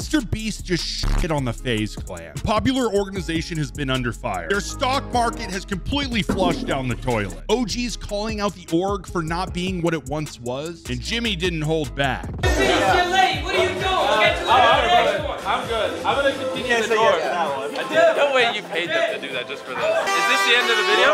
MrBeast just shit on the FaZe Clan. Popular organization has been under fire. Their stock market has completely flushed down the toilet. OG's calling out the org for not being what it once was, and Jimmy didn't hold back. Yeah. You're late. What are you doing? I'm good. I'm gonna continue the door. There's no way you paid them to do that just for this. Is this the end of the video?